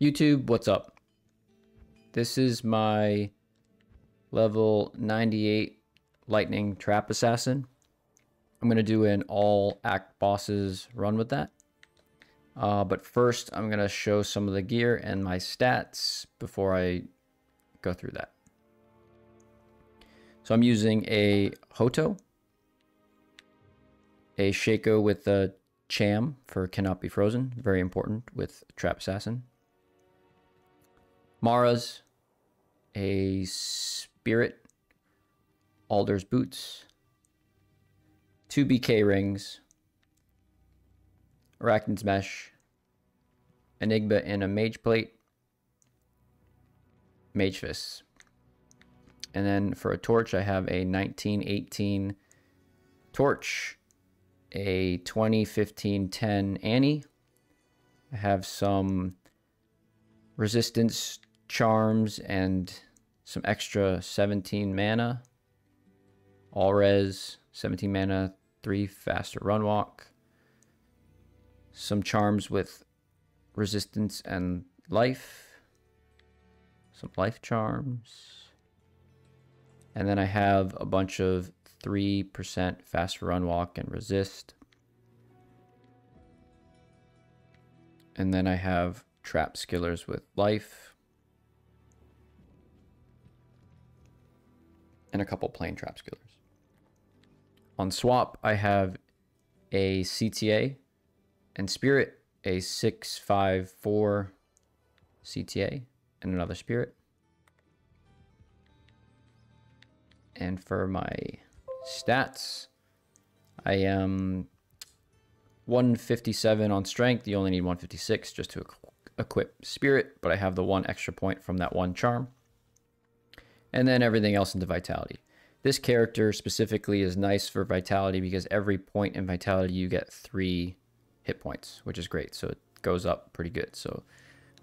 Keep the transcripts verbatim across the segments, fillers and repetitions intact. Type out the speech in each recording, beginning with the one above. YouTube, what's up? This is my level ninety-eight Lightning Trap Assassin. I'm going to do an all-act bosses run with that. Uh, but first, I'm going to show some of the gear and my stats before I go through that. So I'm using a Hoto, a Shaco with a Cham for Cannot Be Frozen, very important with Trap Assassin. Mara's, a Spirit, Alder's Boots, two B K Rings, Arachnid's Mesh, Enigma and a Mage Plate, Mage Fists. And then for a Torch, I have a nineteen eighteen Torch, a twenty fifteen ten Annie. I have some resistance charms and some extra seventeen mana. All res, seventeen mana, three faster run walk. Some charms with resistance and life. Some life charms. And then I have a bunch of three percent faster run walk and resist. And then I have trap skillers with life. And a couple plain trap skillers. On swap, I have a C T A and Spirit, a six five four C T A and another Spirit. And for my stats, I am one fifty-seven on strength. You only need one fifty-six just to equip Spirit, but I have the one extra point from that one charm. And then everything else into Vitality. This character specifically is nice for Vitality because every point in Vitality you get three hit points, which is great. So it goes up pretty good. So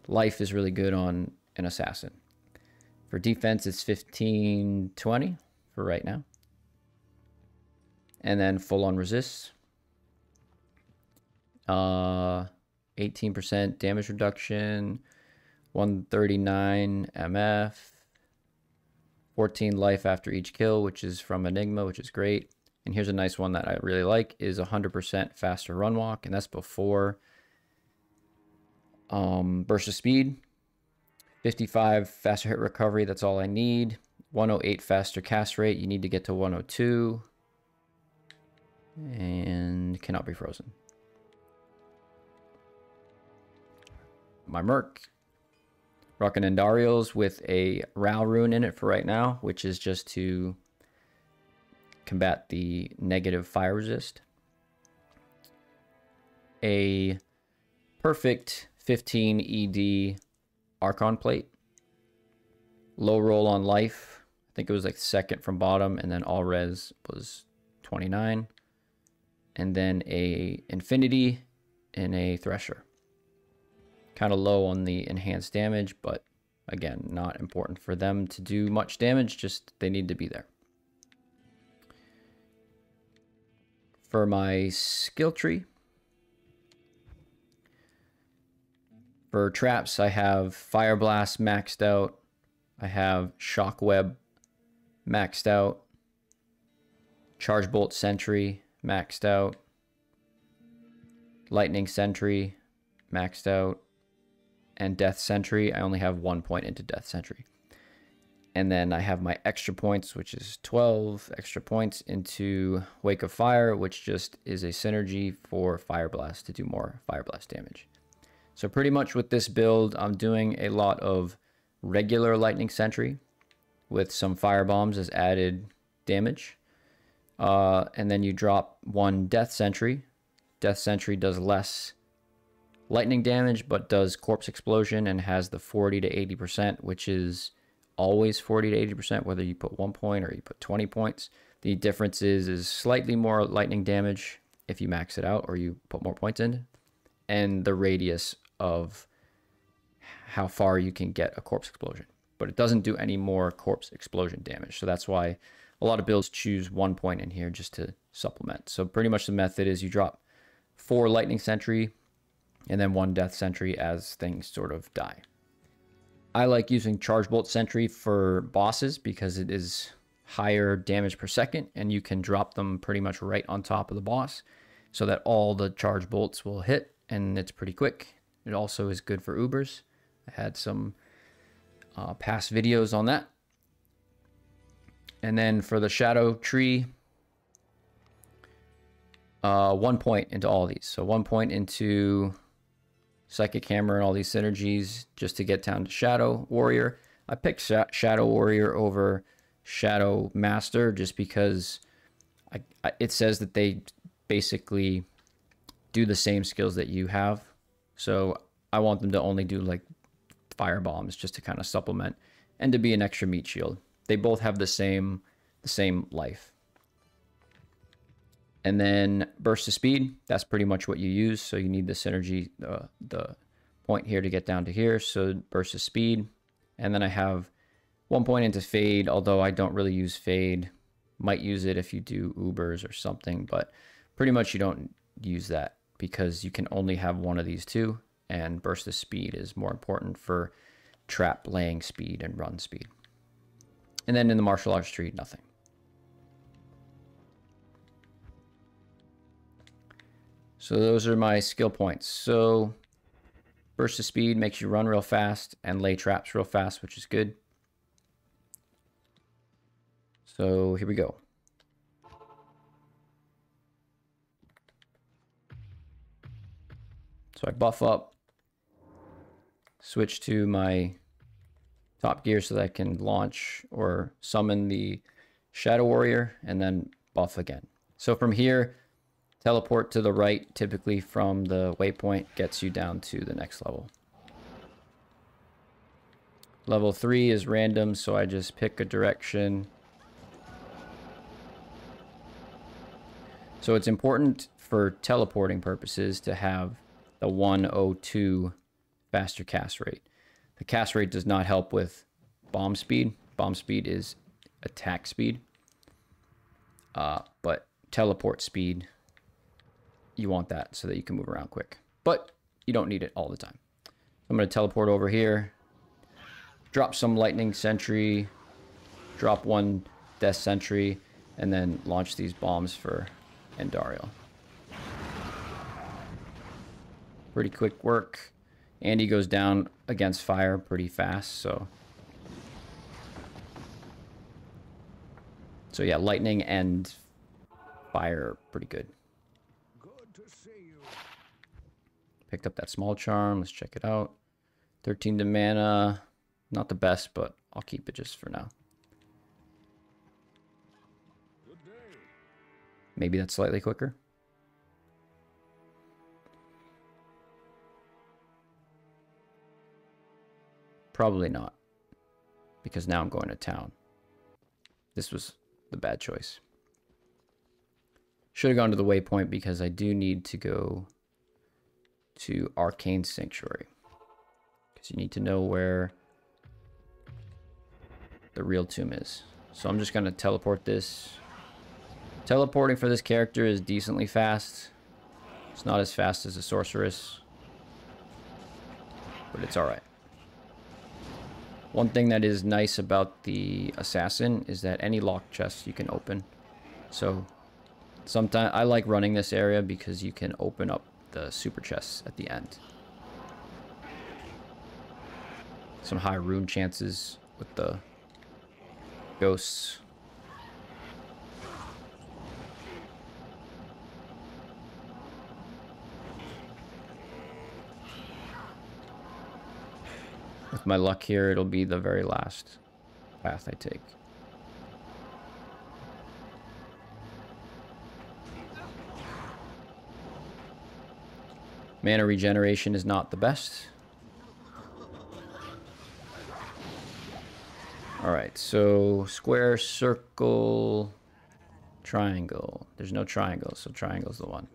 life is really good on an Assassin. For defense, it's fifteen twenty for right now. And then full on resist. Uh, eighteen percent damage reduction, one thirty-nine M F, fourteen life after each kill, which is from Enigma, which is great. And here's a nice one that I really like, is one hundred percent faster run walk, and that's before um, Burst of Speed. fifty-five faster hit recovery, that's all I need. one oh eight faster cast rate, you need to get to one oh two. And Cannot Be Frozen. My merc, Rockinandarios with a Ral Rune in it for right now, which is just to combat the negative fire resist. A perfect fifteen E D Archon Plate. Low roll on life. I think it was like second from bottom, and then all res was twenty-nine. And then a Infinity and a Thresher. Kind of low on the enhanced damage, but again, not important for them to do much damage, just they need to be there. For my skill tree, for traps, I have Fire Blast maxed out. I have Shockweb maxed out. Charge Bolt Sentry maxed out. Lightning Sentry maxed out. And Death Sentry, I only have one point into Death Sentry. And then I have my extra points, which is twelve extra points into Wake of Fire, which just is a synergy for Fire Blast to do more Fire Blast damage. So pretty much with this build, I'm doing a lot of regular Lightning Sentry with some Fire Bombs as added damage. Uh, and then you drop one Death Sentry. Death Sentry does less lightning damage, but does corpse explosion and has the forty to eighty percent, which is always forty to eighty percent, whether you put one point or you put twenty points. The difference is, is slightly more lightning damage if you max it out or you put more points in, and the radius of how far you can get a corpse explosion. But it doesn't do any more corpse explosion damage. So that's why a lot of builds choose one point in here just to supplement. So pretty much the method is you drop four Lightning Sentry, and then one Death Sentry as things sort of die. I like using Charge Bolt Sentry for bosses because it is higher damage per second, and you can drop them pretty much right on top of the boss so that all the charge bolts will hit, and it's pretty quick. It also is good for Ubers. I had some uh, past videos on that. And then for the Shadow Tree, uh, one point into all these. So one point into Psychic Hammer and all these synergies just to get down to Shadow Warrior. I picked Sha Shadow Warrior over Shadow Master just because I, I, it says that they basically do the same skills that you have. So I want them to only do like fire bombs just to kind of supplement and to be an extra meat shield. They both have the same, the same life. And then Burst of Speed, that's pretty much what you use. So you need the synergy, uh, the point here to get down to here. So Burst of Speed. And then I have one point into Fade, although I don't really use Fade. Might use it if you do Ubers or something, but pretty much you don't use that because you can only have one of these two, and Burst of Speed is more important for trap laying speed and run speed. And then in the martial arts tree, nothing. So those are my skill points. So Burst of Speed makes you run real fast and lay traps real fast, which is good. So here we go. So I buff up, switch to my top gear so that I can launch or summon the Shadow Warrior, and then buff again. So from here, teleport to the right, typically from the waypoint, gets you down to the next level. Level three is random, so I just pick a direction. So it's important for teleporting purposes to have the one oh two faster cast rate. The cast rate does not help with bomb speed. Bomb speed is attack speed. Uh, but teleport speed, you want that so that you can move around quick. But you don't need it all the time. I'm going to teleport over here. Drop some Lightning Sentry. Drop one Death Sentry. And then launch these bombs for Endario. Pretty quick work. Andy goes down against fire pretty fast, so. So yeah, lightning and fire are pretty good. Good to see you. Picked up that small charm, let's check it out. thirteen to mana, not the best, but I'll keep it just for now. Good day. Maybe that's slightly quicker. Probably not, because now I'm going to town. This was the bad choice. Should have gone to the waypoint because I do need to go to Arcane Sanctuary. Because you need to know where the real tomb is. So I'm just going to teleport this. Teleporting for this character is decently fast. It's not as fast as a sorceress, but it's all right. One thing that is nice about the Assassin is that any locked chest you can open. So sometimes I like running this area because you can open up the super chests at the end. Some high rune chances with the ghosts. With my luck here, it'll be the very last path I take. Mana regeneration is not the best. Alright, so square, circle, triangle. There's no triangle, so triangle's the one.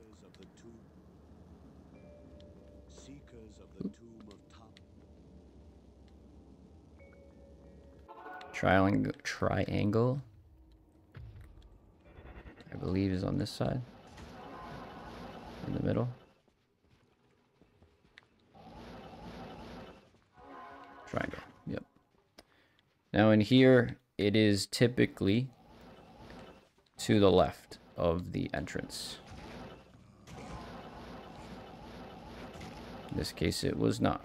Triangle, triangle, I believe, is on this side, in the middle. Triangle, yep. Now in here, it is typically to the left of the entrance. In this case, it was not.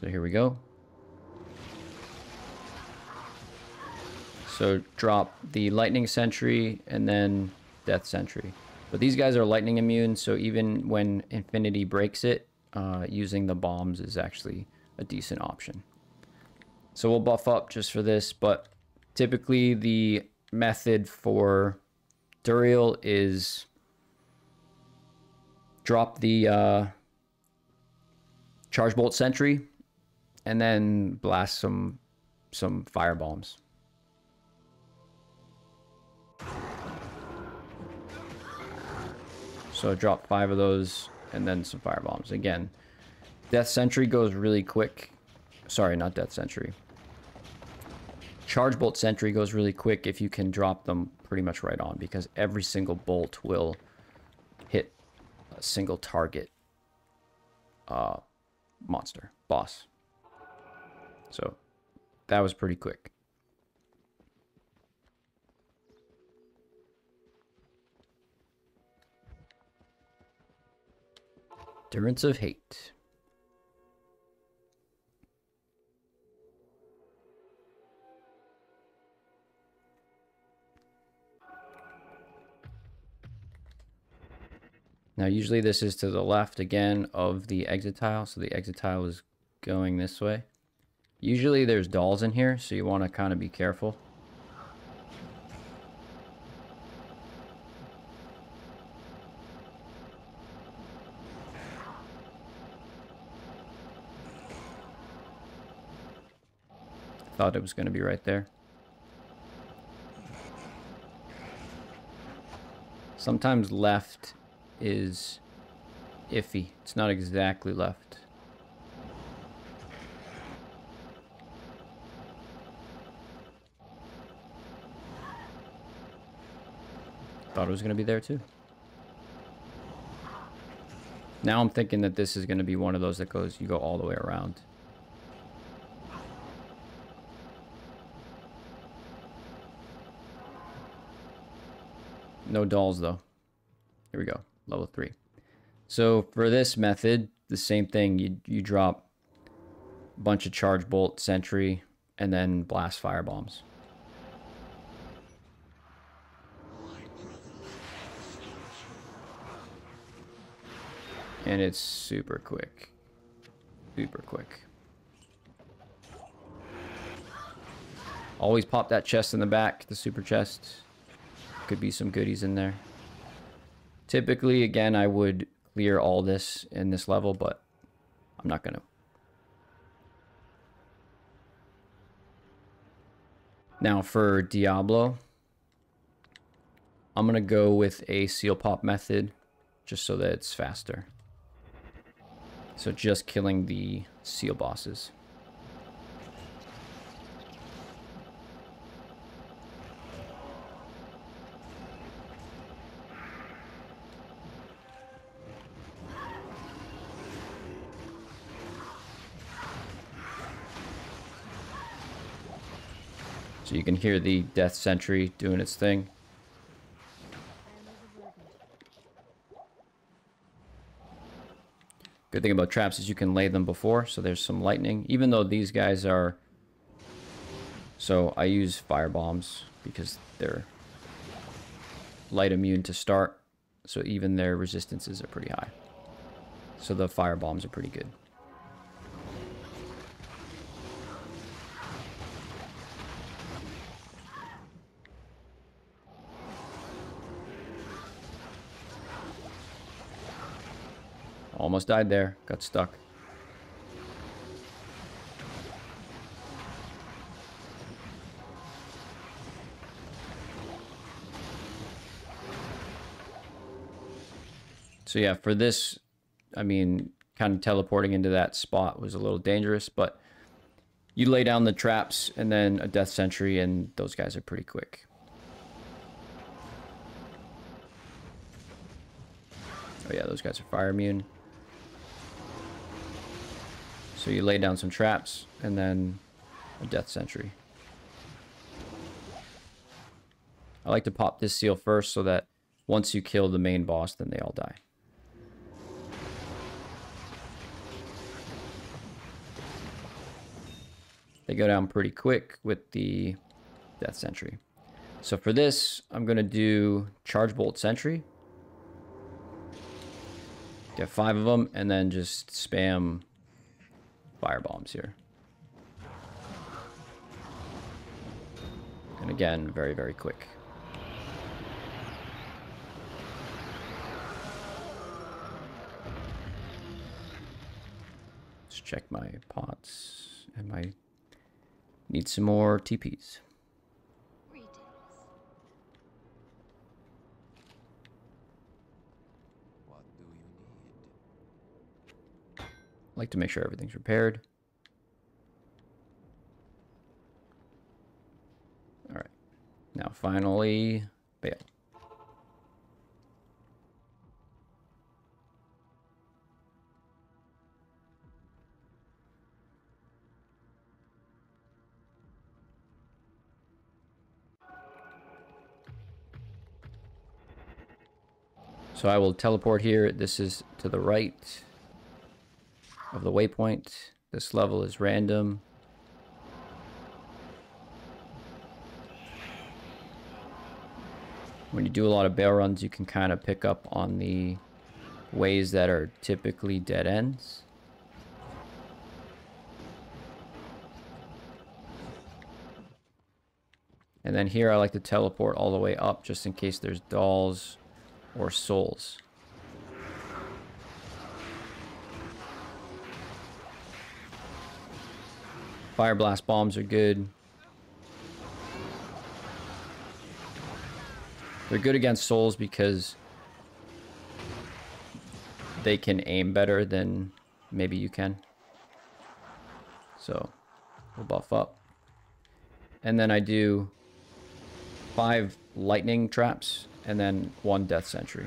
So here we go. So drop the Lightning Sentry and then Death Sentry. But these guys are lightning immune, so even when Infinity breaks it, uh, using the bombs is actually a decent option. So we'll buff up just for this, but typically the method for Duriel is drop the uh, Charge Bolt Sentry, and then blast some some fire bombs. So drop five of those and then some fire bombs. Again, Death Sentry goes really quick. Sorry, not Death Sentry. Charge Bolt Sentry goes really quick if you can drop them pretty much right on, because every single bolt will hit a single target uh, monster, boss. So that was pretty quick. Endurance of Hate. Now usually this is to the left again of the exit tile, so the exit tile is going this way. Usually there's dolls in here, so you want to kind of be careful. Thought it was going to be right there. Sometimes left is iffy. It's not exactly left. Thought it was going to be there too. Now I'm thinking that this is going to be one of those that goes, you go all the way around. No dolls though. Here we go, level three. So for this method, the same thing, you, you drop a bunch of Charge Bolt Sentry and then blast fire bombs. And it's super quick. Super quick. Always pop that chest in the back, the super chest. Could be some goodies in there. Typically, again, I would clear all this in this level, but I'm not gonna. Now for Diablo, I'm gonna go with a seal pop method, just so that it's faster. So just killing the seal bosses. So you can hear the Death Sentry doing its thing. Good thing about traps is you can lay them before, so there's some lightning. Even though these guys are... So I use fire bombs because they're light immune to start, so even their resistances are pretty high. So the fire bombs are pretty good. Almost died there, got stuck. So yeah, for this, I mean, kind of teleporting into that spot was a little dangerous, but you lay down the traps and then a Death Sentry, and those guys are pretty quick. Oh yeah, those guys are fire immune. So you lay down some traps and then a Death Sentry. I like to pop this seal first so that once you kill the main boss, then they all die. They go down pretty quick with the Death Sentry. So for this, I'm going to do Charge Bolt Sentry. Get five of them, and then just spam fire bombs here. And again, very, very quick. Let's check my pots and my... Need some more T Ps. Greetings. What do you need? Like to make sure everything's repaired. All right. Now finally, Baal. So I will teleport here. This is to the right of the waypoint. This level is random. When you do a lot of bail runs, you can kind of pick up on the ways that are typically dead ends. And then here I like to teleport all the way up just in case there's dolls or souls. Fire blast bombs are good. They're good against souls because they can aim better than maybe you can. So we'll buff up. And then I do five lightning traps and then one Death Sentry.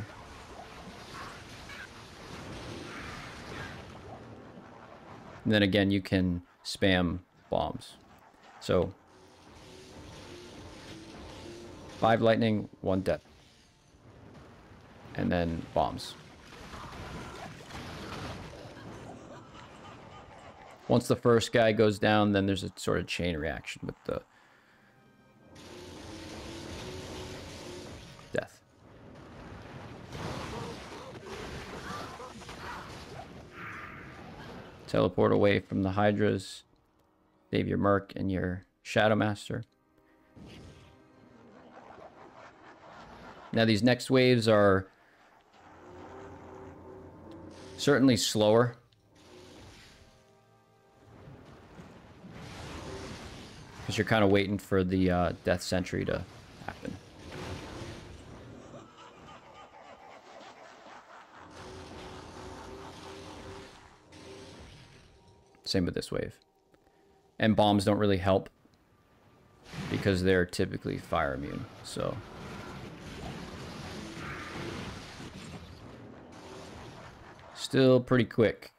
And then again, you can spam bombs. So, five lightning, one death, and then bombs. Once the first guy goes down, then there's a sort of chain reaction with the death. Teleport away from the Hydras. Save your Merc and your Shadow Master. Now these next waves are certainly slower. Because you're kind of waiting for the uh, Death Sentry to happen. Same with this wave. And bombs don't really help because they're typically fire immune, so... Still pretty quick.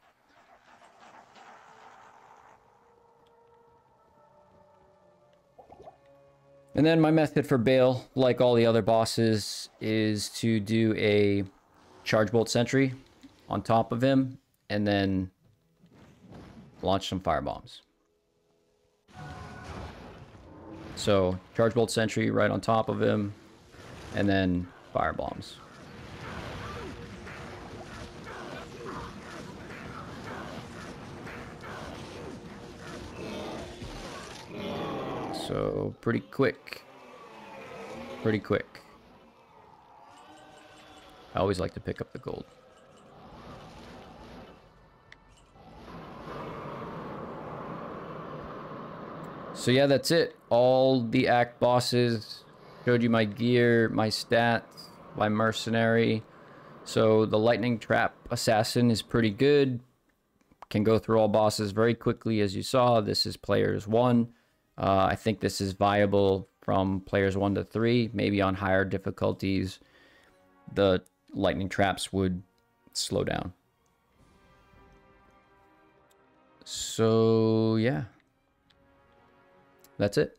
And then my method for Baal, like all the other bosses, is to do a Charge Bolt Sentry on top of him, and then launch some firebombs. So, Charge Bolt Sentry right on top of him, and then firebombs. So, pretty quick. Pretty quick. I always like to pick up the gold. So yeah, that's it. All the act bosses. Showed you my gear, my stats, my mercenary. So the lightning trap assassin is pretty good. Can go through all bosses very quickly, as you saw. This is players one. Uh, I think this is viable from players one to three. Maybe on higher difficulties, the lightning traps would slow down. So, yeah. That's it.